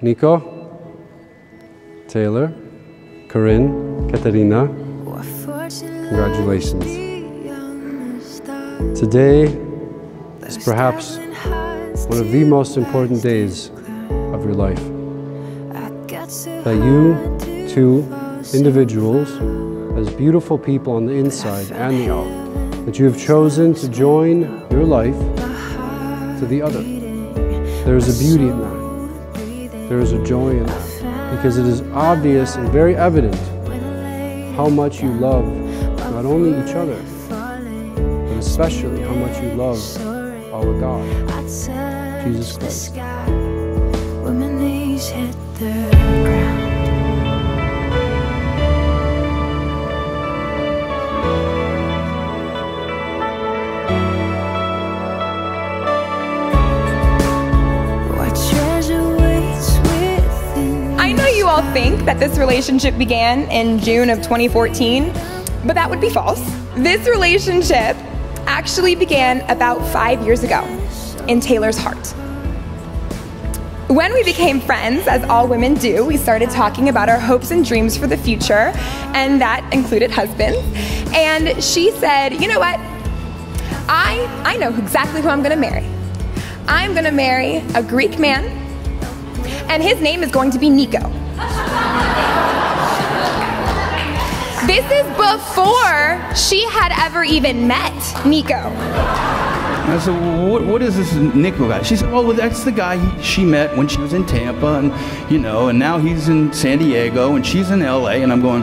Nico, Taylor, Korin, Katarina, congratulations. Today is perhaps one of the most important days of your life. That you two individuals, as beautiful people on the inside and the out, that you have chosen to join your life to the other. There is a beauty in that. There is a joy in that. Because it is obvious and very evident how much you love not only each other, but especially how much you love our God, Jesus Christ. When my knees hit the ground. All think that this relationship began in June of 2014, but that would be false. This relationship actually began about 5 years ago in Taylor's heart. When we became friends, as all women do, we started talking about our hopes and dreams for the future, and that included husbands. And she said, you know what? I know exactly who I'm gonna marry. I'm gonna marry a Greek man, and his name is going to be Nico. This is before she had ever even met Nico. I said, well, what is this Nico guy? She said, well, that's the guy she met when she was in Tampa, and you know, and now he's in San Diego, and she's in LA, and I'm going,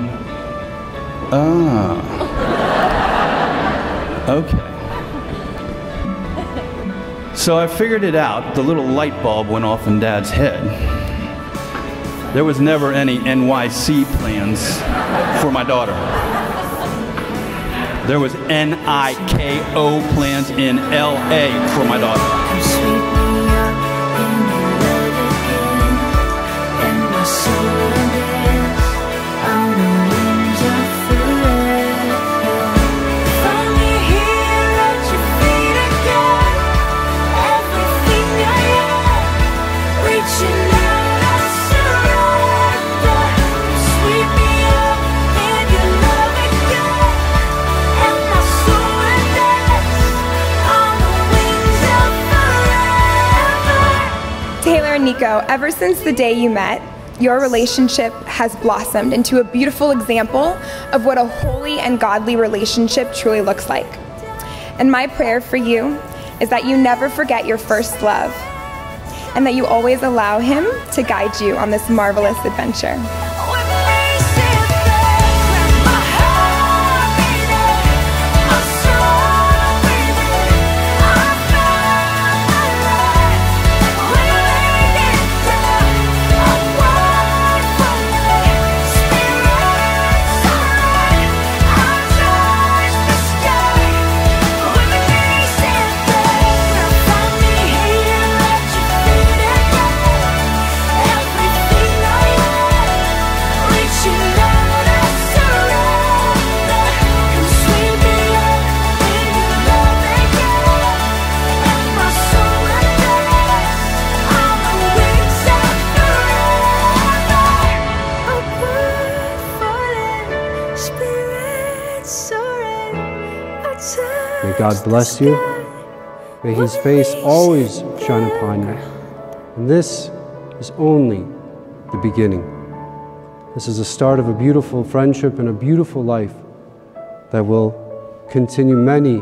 ah, okay. So I figured it out. The little light bulb went off in Dad's head. There was never any NYC plans for my daughter. There was NIKO plans in LA for my daughter. Nico, ever since the day you met, your relationship has blossomed into a beautiful example of what a holy and godly relationship truly looks like. And my prayer for you is that you never forget your first love, and that you always allow him to guide you on this marvelous adventure. May God bless you. May His face always shine upon you. And this is only the beginning. This is the start of a beautiful friendship and a beautiful life that will continue many,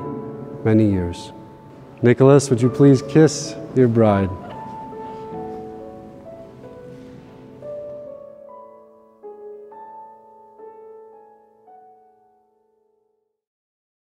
many years. Nicholas, would you please kiss your bride?